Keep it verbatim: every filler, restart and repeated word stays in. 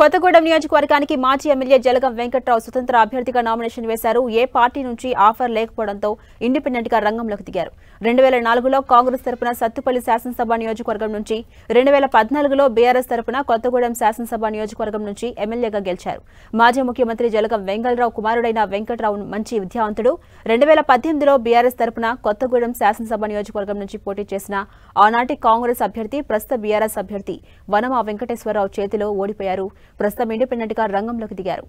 कोतगूडెం నియోజకవర్గానికి మాజీ ఎమ్మెల్యే జలగం వెంకట్ రావు స్వతంత్ర అభ్యర్థిగా నామినేషన్ వేశారు। ఏ పార్టీ నుంచి ఆఫర్ లేకపోవడంతో ఇండిపెండెంట్ గా రంగంలోకి దిగారు। రెండు వేల నాలుగు లో కాంగ్రెస్ తరపున సత్తుపల్లి శాసనసభ నియోజకవర్గం నుంచి రెండు వేల పద్నాలుగు లో బీఆర్ఎస్ తరపున కొత్తగూడెం శాసనసభ నియోజకవర్గం నుంచి ఎమ్మెల్యేగా గెలిచారు। మాజీ ముఖ్యమంత్రి జలగం వెంగళరావు కుమారుడైన వెంకట్ రావు మంచి విద్యావంతుడు। రెండు వేల పద్దెనిమిది లో బీఆర్ఎస్ తరపున కొత్తగూడెం శాసనసభ నియోజకవర్గం నుంచి పోటీ చేసిన ఆనాటి కాంగ్రెస్ అభ్యర్థి ప్రస్తుత బీఆర్ఎస్ అభ్యర్థి వనమా వెంకటేశ్వరరావు చేతిలో ఓడిపోయారు। ప్రస్తుతం ఇండిపెండెంట్ గా రంగంలోకి దిగారు।